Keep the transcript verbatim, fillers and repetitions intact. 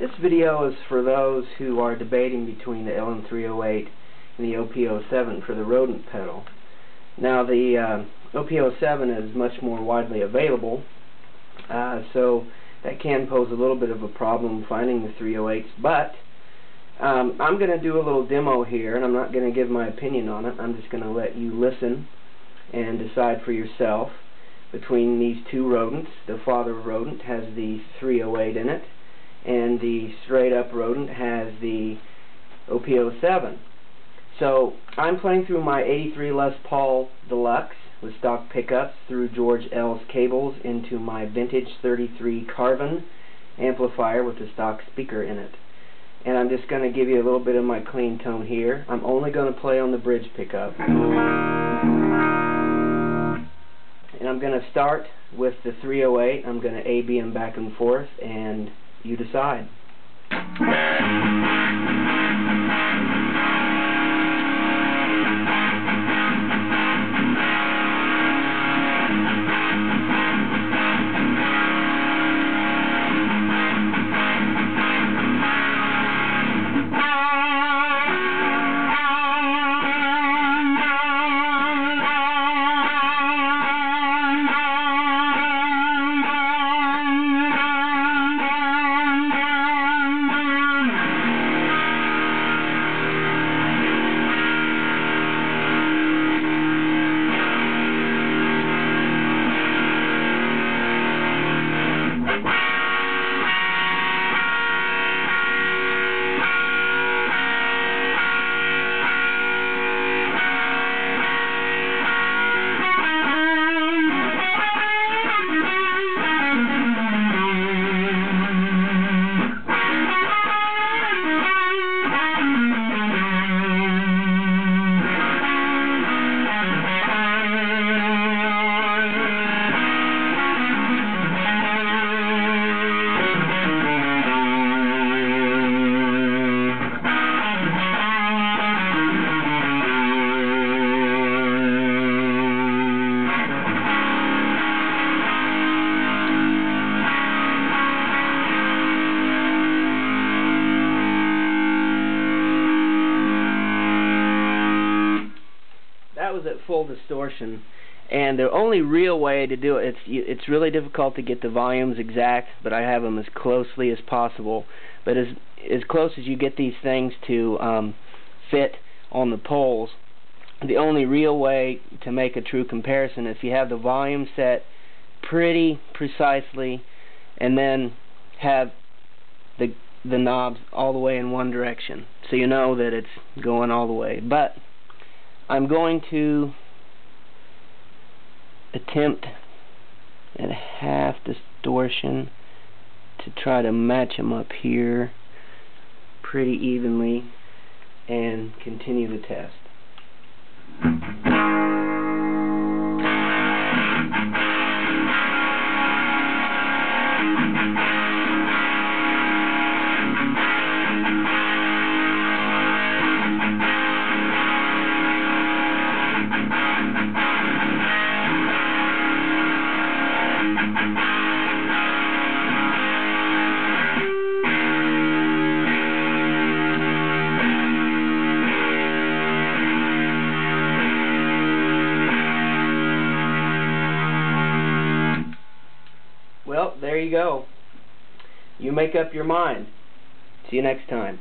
This video is for those who are debating between the L M three oh eight and the O P oh seven for the rodent pedal. Now the uh, O P oh seven is much more widely available, uh, so that can pose a little bit of a problem finding the three oh eights, but um, I'm going to do a little demo here, and I'm not going to give my opinion on it. I'm just going to let you listen and decide for yourself between these two rodents. The father rodent has the three oh eight in it, and the straight up rodent has the O P oh seven. So I'm playing through my eighty-three Les Paul Deluxe with stock pickups through George L's cables into my vintage thirty-three carbon amplifier with a stock speaker in it. And I'm just going to give you a little bit of my clean tone here. I'm only going to play on the bridge pickup. And I'm going to start with the three oh eight. I'm going to A B them back and forth, and you decide. Was at full distortion, and the only real way to do it, it's it's really difficult to get the volumes exact, but I have them as closely as possible, but as as close as you get these things to um, fit on the poles. The only real way to make a true comparison is if you have the volume set pretty precisely and then have the the knobs all the way in one direction, so you know that it's going all the way. But I'm going to attempt at half distortion to try to match them up here pretty evenly and continue the test. Well, there you go. You make up your mind. See you next time.